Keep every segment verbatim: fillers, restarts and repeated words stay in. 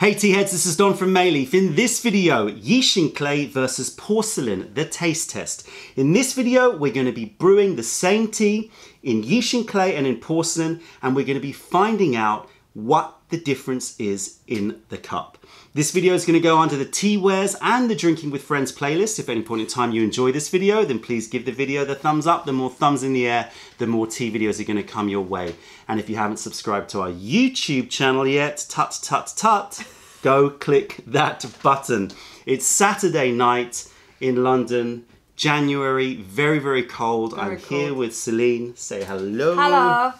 Hey T-Heads, this is Don from Mei Leaf. In this video, Yixing clay versus porcelain, the taste test. In this video, we're going to be brewing the same tea in Yixing clay and in porcelain, and we're going to be finding out what the difference is in the cup. This video is going to go under the tea wares and the drinking with friends playlist. If at any point in time you enjoy this video, then please give the video the thumbs up. The more thumbs in the air, the more tea videos are going to come your way. And if you haven't subscribed to our YouTube channel yet, tut tut tut, go click that button. It's Saturday night in London, January, very very cold. Very I'm cold. Here with Celine. Say hello. Hello.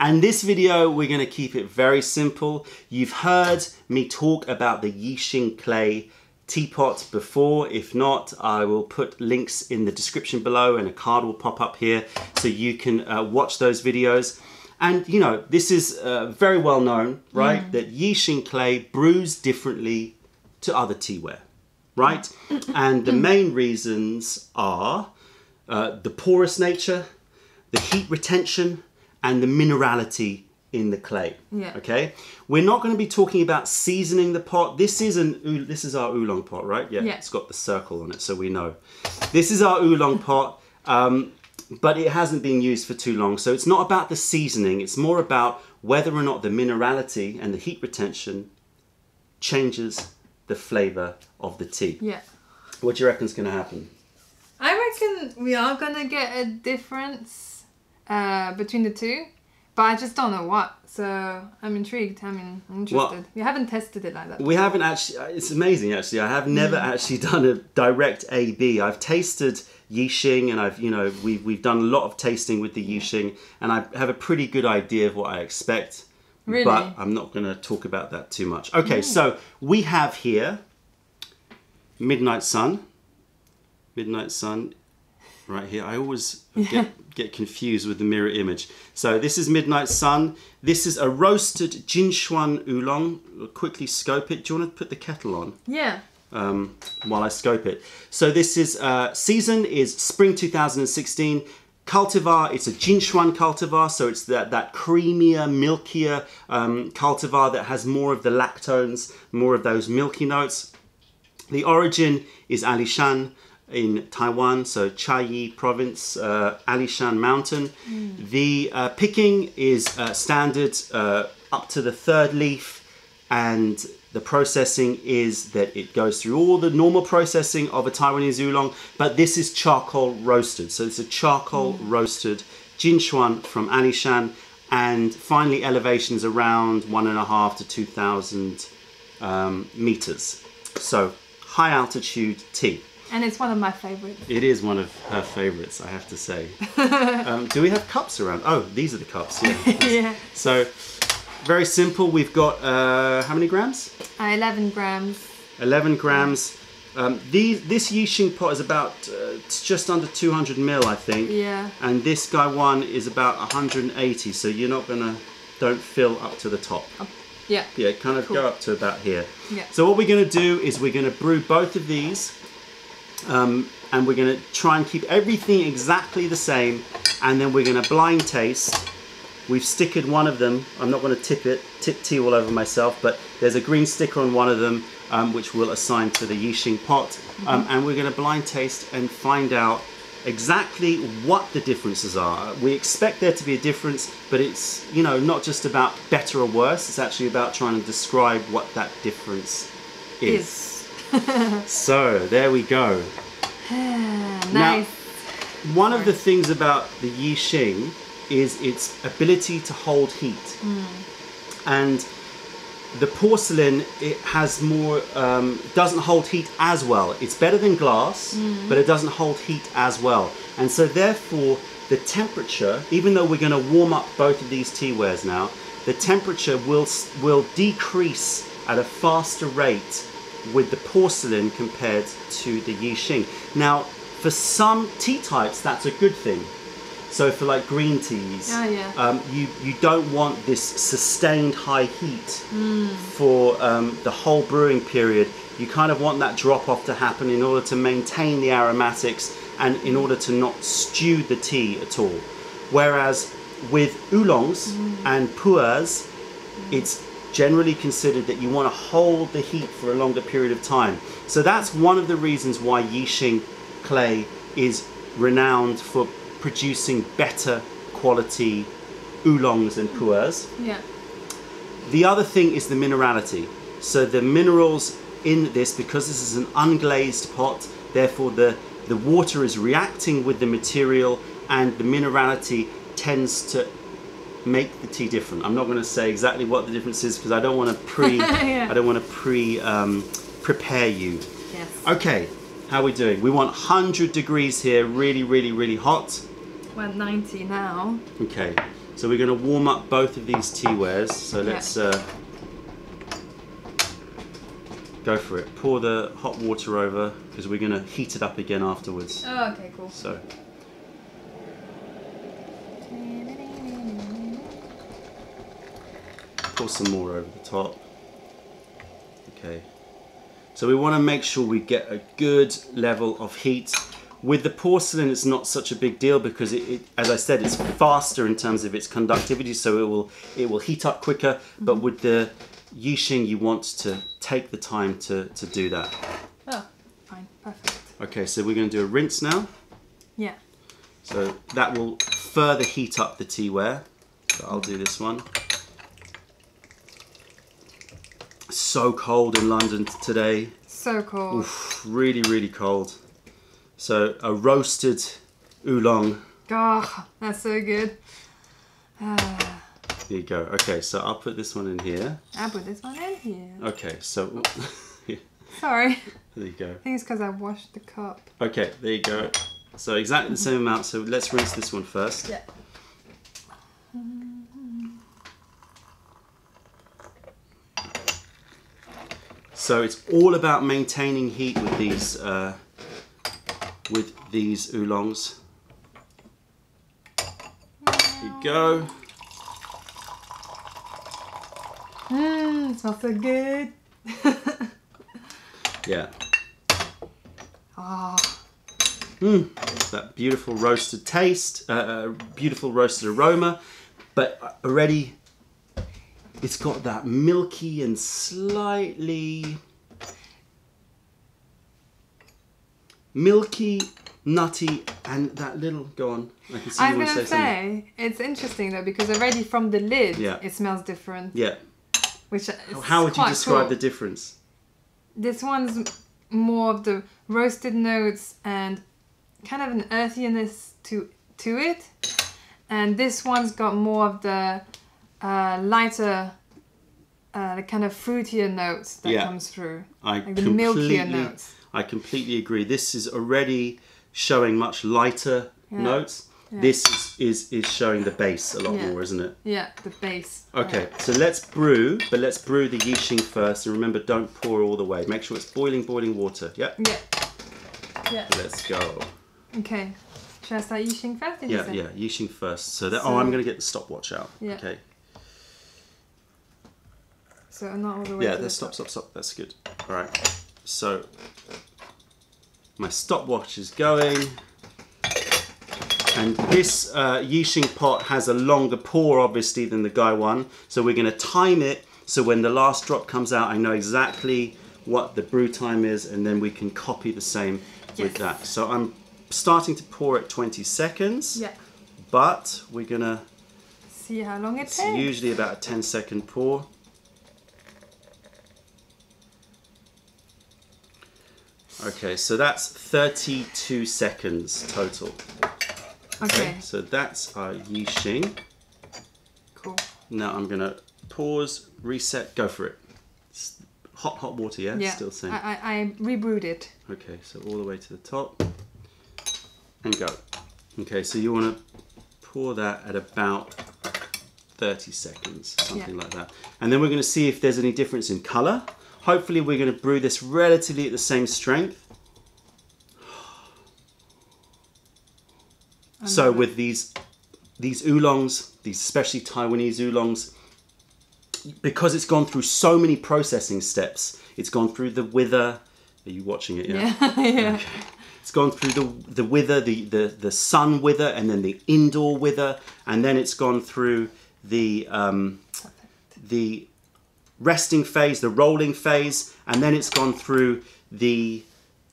And this video, we're going to keep it very simple. You've heard me talk about the Yixing clay teapot before. If not, I will put links in the description below and a card will pop up here so you can uh, watch those videos. And you know, this is uh, very well known, right? Mm. That Yixing clay brews differently to other teaware, right? And the main reasons are uh, the porous nature, the heat retention, and the minerality in the clay. Yeah. Okay. We're not going to be talking about seasoning the pot. This is an this is our oolong pot, right? Yeah, yeah. It's got the circle on it, so we know. This is our oolong pot, um, but it hasn't been used for too long. So it's not about the seasoning. It's more about whether or not the minerality and the heat retention changes the flavour of the tea. Yeah. What do you reckon is going to happen? I reckon we are going to get a difference Uh, between the two, but I just don't know what, so I'm intrigued. I mean, I'm interested. Well, we haven't tested it like that. We haven't actually. It's amazing, actually. I have never mm. actually done a direct A B. I've tasted Yixing, and I've, you know, we've we've done a lot of tasting with the Yixing, and I have a pretty good idea of what I expect. Really? But I'm not going to talk about that too much. Okay, mm. so we have here Midnight Sun. Midnight Sun. Right here. I always get, yeah. get confused with the mirror image. So this is Midnight Sun. This is a roasted Jin Xuan oolong. We'll quickly scope it. Do you want to put the kettle on? Yeah. Um, while I scope it. So this is, uh, season is spring two thousand sixteen. Cultivar, it's a Jin Xuan cultivar. So it's that, that creamier, milkier um, cultivar that has more of the lactones, more of those milky notes. The origin is Alishan, in Taiwan, so Chiayi province, uh, Alishan mountain. Mm. The uh, picking is uh, standard uh, up to the third leaf, and the processing is that it goes through all the normal processing of a Taiwanese oolong, but this is charcoal roasted. So it's a charcoal mm. roasted Jin Xuan from Alishan, and finally elevations around one and a half to two thousand um, meters. So high altitude tea. And it's one of my favourites. It is one of her favourites, I have to say. um, do we have cups around? Oh, these are the cups. Yeah. Yeah. So, very simple. We've got, uh, how many grams? Uh, eleven grams. eleven grams. Yeah. Um, these, this Yixing pot is about, uh, it's just under two hundred mil, I think. Yeah. And this Gai Wan is about one hundred eighty, so you're not going to, don't fill up to the top. Up. Yeah. Yeah, kind of cool. Go up to about here. Yeah. So what we're going to do is we're going to brew both of these. Um, and we're going to try and keep everything exactly the same, and then we're going to blind taste. We've stickered one of them. I'm not going to tip it, tip tea all over myself, but there's a green sticker on one of them, um, which we'll assign to the Yixing pot. Mm-hmm. um, and we're going to blind taste and find out exactly what the differences are. We expect there to be a difference, but it's, you know, not just about better or worse. It's actually about trying to describe what that difference is. is. So there we go. Nice. Now, one of the things about the Yixing is its ability to hold heat, mm. and the porcelain, it has more, um, doesn't hold heat as well. It's better than glass, mm. but it doesn't hold heat as well, and so therefore the temperature, even though we're going to warm up both of these teawares now, the temperature will will decrease at a faster rate with the porcelain compared to the Yixing. Now, for some tea types, that's a good thing. So for like green teas, oh, yeah. um, you, you don't want this sustained high heat mm. for um, the whole brewing period. You kind of want that drop off to happen in order to maintain the aromatics and in order to not stew the tea at all. Whereas with oolongs mm. and puerhs, mm. it's generally considered that you want to hold the heat for a longer period of time. So that's one of the reasons why Yixing clay is renowned for producing better quality oolongs and pu'ers. Yeah. The other thing is the minerality. So the minerals in this, because this is an unglazed pot, therefore the, the water is reacting with the material, and the minerality tends to make the tea different. I'm not going to say exactly what the difference is because I don't want to pre yeah. I don't want to pre um, prepare you. Yes. Okay, how are we doing? We want one hundred degrees here, really, really, really hot. We're ninety now. Okay, so we're going to warm up both of these teawares. So yeah. let's uh, go for it. Pour the hot water over because we're going to heat it up again afterwards. Oh, okay, cool. So. Pour some more over the top. Okay, so we want to make sure we get a good level of heat. With the porcelain, it's not such a big deal because it, it as I said, it's faster in terms of its conductivity, so it will it will heat up quicker. Mm-hmm. But with the Yixing, you want to take the time to to do that. Oh, fine, perfect. Okay, so we're going to do a rinse now. Yeah. So that will further heat up the teaware. So I'll do this one. So cold in London today. So cold. Oof, really, really cold. So a roasted oolong. Oh, that's so good. Uh, there you go. Okay, so I'll put this one in here. I'll put this one in here. Okay, so... yeah. Sorry. There you go. I think it's because I washed the cup. Okay, there you go. So exactly the same amount. So let's rinse this one first. Yeah. So it's all about maintaining heat with these uh, with these oolongs. There you go. Mmm, it smells so good. Yeah. Ah. Mmm, that beautiful roasted taste, uh, beautiful roasted aroma, but already. It's got that milky and slightly milky, nutty, and that little. Go on. I can see you want to say something. It's interesting though because already from the lid, yeah. it smells different. Yeah. Which is how would you describe cool. the difference? This one's more of the roasted notes and kind of an earthiness to to it, and this one's got more of the. Uh, lighter, uh, the kind of fruitier notes that yeah. comes through, I like the milkier notes. I completely agree. This is already showing much lighter yeah. notes. Yeah. This is, is is showing the base a lot yeah. more, isn't it? Yeah, the base. Okay, yeah. so let's brew, but let's brew the Yixing first, and remember, don't pour all the way. Make sure it's boiling, boiling water. Yeah. Yeah. Yeah. Let's go. Okay. Should I start Yixing first? Did yeah, you say? yeah, Yixing first. So that. So, oh, I'm going to get the stopwatch out. Yeah. Okay. So not all the way. Yeah, the stop, stop, stop. That's good. All right. So my stopwatch is going, and this uh, Yixing pot has a longer pour, obviously, than the Gai Wan. So we're going to time it so when the last drop comes out, I know exactly what the brew time is, and then we can copy the same yes. with that. So I'm starting to pour at twenty seconds. Yeah. But we're gonna see how long it it's takes. It's usually about a ten second pour. Okay, so that's thirty-two seconds total. Okay. okay. So that's our Yixing. Cool. Now I'm gonna pause, reset, go for it. It's hot, hot water, yeah? Yeah. Still same. I, I, I rebrewed it. Okay, so all the way to the top. And go. Okay, so you wanna pour that at about thirty seconds, something yeah. like that. And then we're gonna see if there's any difference in color. Hopefully we're going to brew this relatively at the same strength. So with these these oolongs, these especially Taiwanese oolongs, because it's gone through so many processing steps, it's gone through the wither. Are you watching it? Yeah. yeah, yeah. Okay. It's gone through the the wither, the, the, the sun wither, and then the indoor wither, and then it's gone through the um, the resting phase, the rolling phase, and then it's gone through the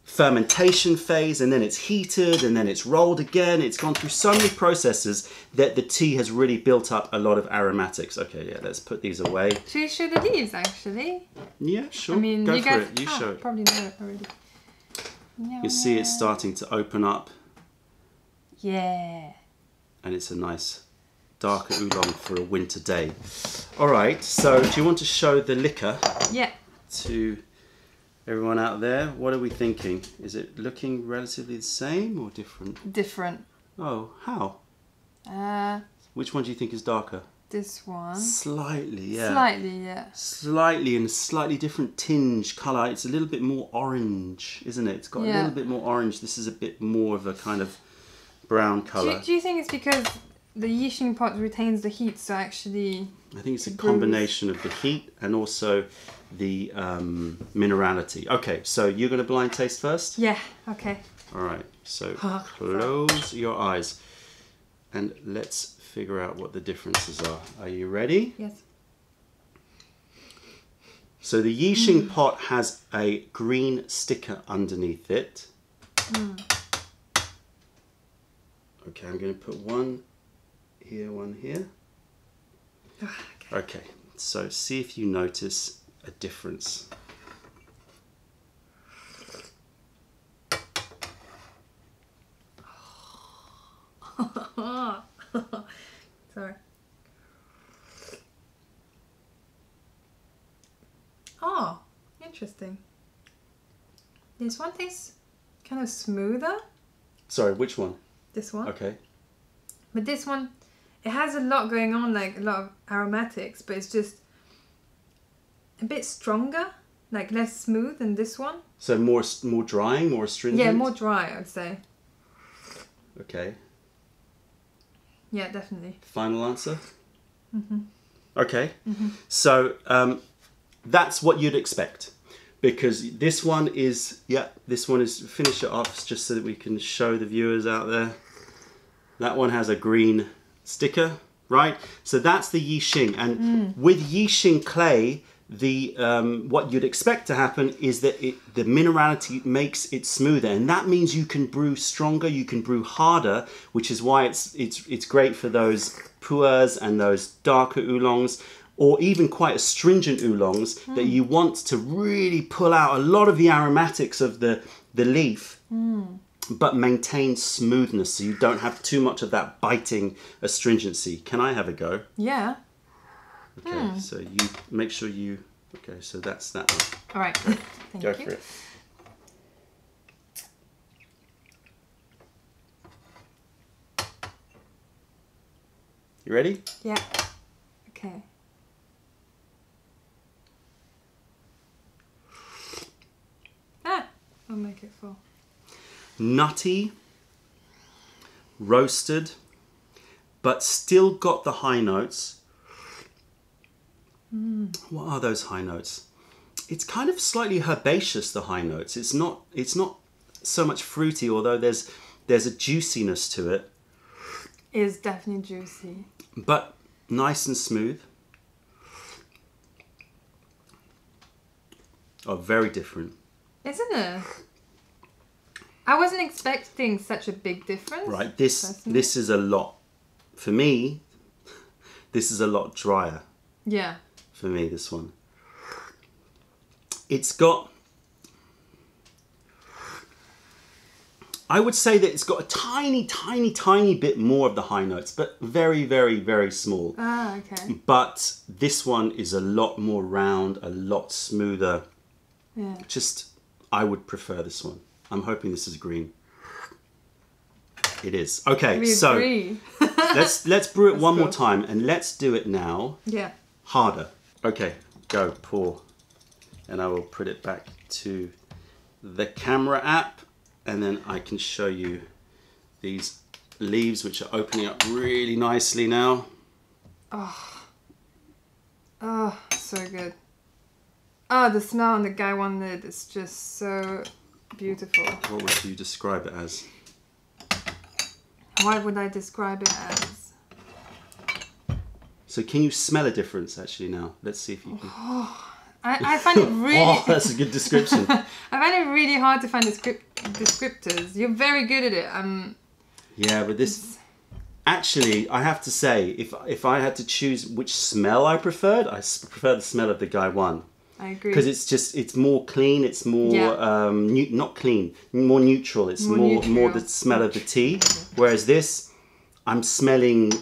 fermentation phase, and then it's heated, and then it's rolled again. It's gone through so many processes that the tea has really built up a lot of aromatics. Okay, yeah, let's put these away. Should we show the leaves, actually? Yeah, sure. I mean, Go you for guys, it. You oh, show it. Probably know it already. No, you see it's starting to open up. Yeah. And it's a nice darker oolong for a winter day. All right, so do you want to show the liquor? Yeah. To... everyone out there, what are we thinking? Is it looking relatively the same or different? Different. Oh, how? Uh, Which one do you think is darker? This one. Slightly, yeah. Slightly, yeah. Slightly in a slightly different tinge colour. It's a little bit more orange, isn't it? It's got yeah. a little bit more orange. This is a bit more of a kind of brown colour. Do, do you think it's because the Yixing pot retains the heat, so actually... I think it's a combination of the heat and also the um, minerality. Okay, so you're going to blind taste first? Yeah, okay. All right, so close your eyes and let's figure out what the differences are. Are you ready? Yes. So the Yixing mm. pot has a green sticker underneath it. Mm. Okay, I'm going to put one here, one here. Okay. Okay, so see if you notice a difference. Sorry. Oh, interesting. This one tastes kind of smoother. Sorry, which one? This one. Okay. But this one, it has a lot going on, like a lot of aromatics, but it's just a bit stronger, like less smooth than this one. So more more drying, more astringent? Yeah, more dry, I'd say. Okay. Yeah, definitely. Final answer? Mm-hmm. Okay. Mm-hmm. So um, that's what you'd expect, because this one is, yeah, this one is, finish it off just so that we can show the viewers out there. That one has a green sticker, right? So that's the Yixing, and mm. with Yixing clay, the um, what you'd expect to happen is that it, the minerality makes it smoother, and that means you can brew stronger, you can brew harder, which is why it's it's it's great for those puers and those darker oolongs, or even quite astringent oolongs mm. that you want to really pull out a lot of the aromatics of the the leaf. Mm. But maintain smoothness so you don't have too much of that biting astringency. Can I have a go? Yeah. Okay, mm. so you make sure you... Okay, so that's that one. All right, okay. Thank go you. Go for it. You ready? Yeah. Okay. Ah, I'll make it full. Nutty, roasted, but still got the high notes. Mm. What are those high notes? It's kind of slightly herbaceous, the high notes. It's not it's not so much fruity, although there's there's a juiciness to it. It is definitely juicy. But nice and smooth. Oh, very different. Isn't it? I wasn't expecting such a big difference. Right, this personally. This is a lot. For me, this is a lot drier. Yeah. For me, this one. It's got... I would say that it's got a tiny, tiny, tiny bit more of the high notes, but very, very, very small. Ah, okay. But this one is a lot more round, a lot smoother. Yeah. Just, I would prefer this one. I'm hoping this is green. It is. Okay, we so agree. let's let's brew it That's one cool. more time, and let's do it now. Yeah. Harder. Okay, go pour, and I will put it back to the camera app, and then I can show you these leaves, which are opening up really nicely now. Oh, oh, so good. Oh, the smell on the Gai Wan lid is just so beautiful. What would you describe it as? Why would I describe it as? So can you smell a difference actually now? Let's see if you can. Oh, I, I find it really... Oh, that's a good description. I find it really hard to find descript descriptors. You're very good at it. Um, yeah, but this... Actually, I have to say, if, if I had to choose which smell I preferred, I prefer the smell of the Gai Wan. I agree. Because it's just, it's more clean, it's more, yeah. um, new, not clean, more neutral, it's more more, neutral. more the smell of the tea. Whereas this, I'm smelling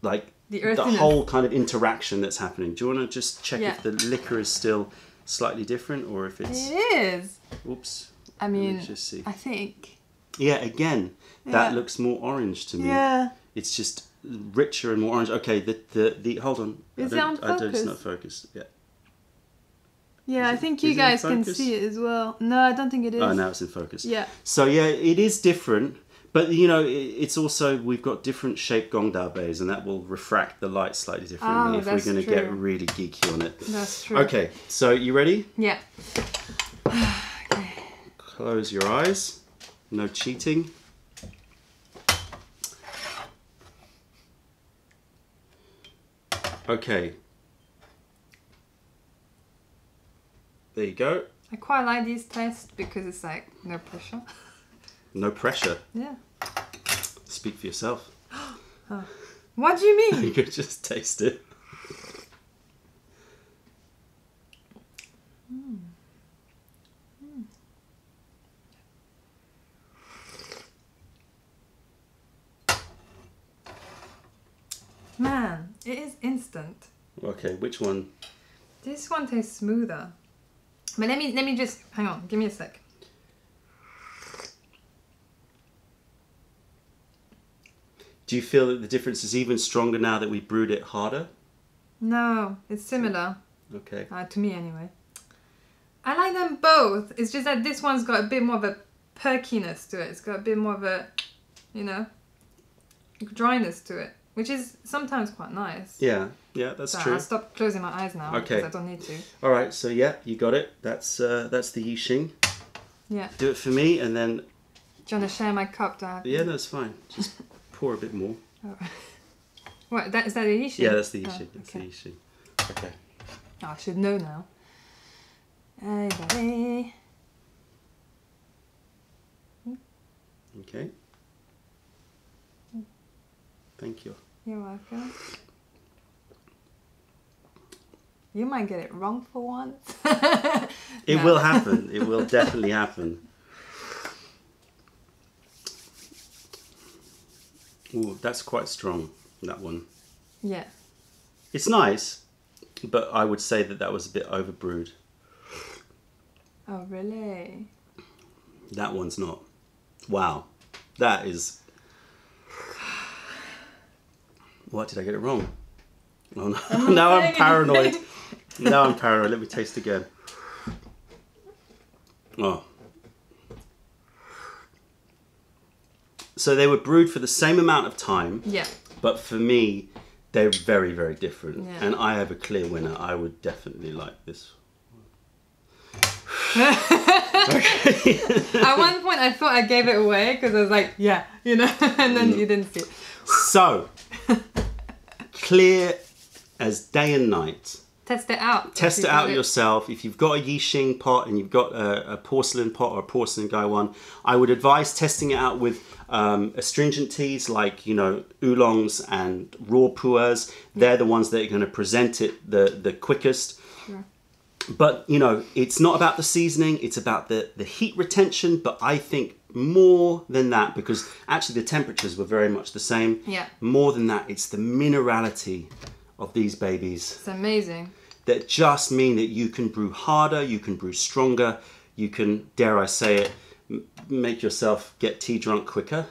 like the, the whole kind of interaction that's happening. Do you want to just check yeah. if the liquor is still slightly different or if it's... It is. Oops. I mean, just see. I think... Yeah, again, yeah. that looks more orange to me. Yeah. It's just richer and more orange. Okay, the, the, the hold on. Is it on focus? I don't, it's not focused, yeah. Yeah, I think you guys can see it as well. No, I don't think it is. Oh, now it's in focus. Yeah. So, yeah, it is different. But, you know, it's also, we've got different shaped gongdao bays, and that will refract the light slightly differently oh, if we're going to get really geeky on it. That's true. Okay, so you ready? Yeah. Okay. Close your eyes. No cheating. Okay. There you go. I quite like these tests because it's like no pressure. No pressure? Yeah. Speak for yourself. Oh. What do you mean? You could just taste it. Mm. Mm. Man, it is instant. Okay, which one? This one tastes smoother. But let me let me just hang on. Give me a sec. Do you feel that the difference is even stronger now that we brewed it harder? No, it's similar. Okay. Uh, to me anyway. I like them both. It's just that this one's got a bit more of a perkiness to it. It's got a bit more of a, you know, dryness to it, which is sometimes quite nice. Yeah. Yeah, that's so true. I'll stop closing my eyes now okay. because I don't need to. All right, so yeah, you got it. That's uh, that's the Yixing. Yeah. Do it for me and then... Do you want to share my cup? Do I have... Yeah, no, it's fine. Just pour a bit more. Oh. What, that, is that the Yixing? Yeah, that's the Yixing. Oh, that's okay. the Yixing. Okay. Oh, I should know now. Okay. Okay. Thank you. You're welcome. You might get it wrong for once. It no. will happen. It will definitely happen. Ooh, that's quite strong, that one. Yeah. It's nice, but I would say that that was a bit overbrewed. Oh, really? That one's not. Wow. That is... What, did I get it wrong? Oh, no. I'm now I'm paranoid. Now I'm paranoid. Let me taste again. Oh. So they were brewed for the same amount of time. Yeah. But for me, they're very, very different. Yeah. And I have a clear winner. I would definitely like this one. Okay. At one point, I thought I gave it away because I was like, yeah, you know, and then no. you didn't see it. So, clear as day and night. Test it out. Test it out yourself. If you've got a Yixing pot and you've got a, a porcelain pot or a porcelain Gai Wan, I would advise testing it out with um, astringent teas like, you know, Oolongs and raw Puerhs. They're the ones that are going to present it the, the quickest. Sure. But, you know, it's not about the seasoning, it's about the, the heat retention, but I think more than that, because actually the temperatures were very much the same. Yeah. More than that, it's the minerality of these babies. It's amazing. That just mean that you can brew harder, you can brew stronger, you can, dare I say it, m make yourself get tea drunk quicker.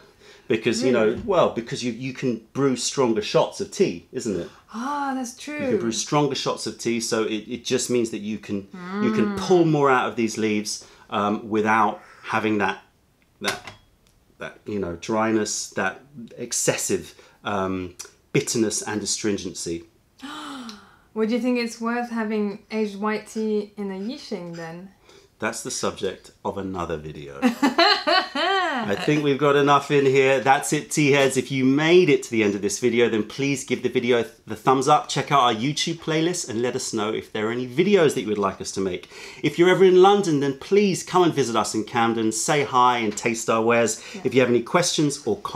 Because, you know, well, because you, you can brew stronger shots of tea, isn't it? Ah, oh, that's true. You can brew stronger shots of tea, so it, it just means that you can mm. you can pull more out of these leaves um, without having that, that, that you know, dryness, that excessive um, bitterness and astringency. Well, do you think it's worth having aged white tea in a Yixing then? That's the subject of another video. I think we've got enough in here. That's it, tea heads. If you made it to the end of this video, then please give the video the thumbs up. Check out our YouTube playlist and let us know if there are any videos that you would like us to make. If you're ever in London, then please come and visit us in Camden, say hi and taste our wares. Yeah. If you have any questions or comments,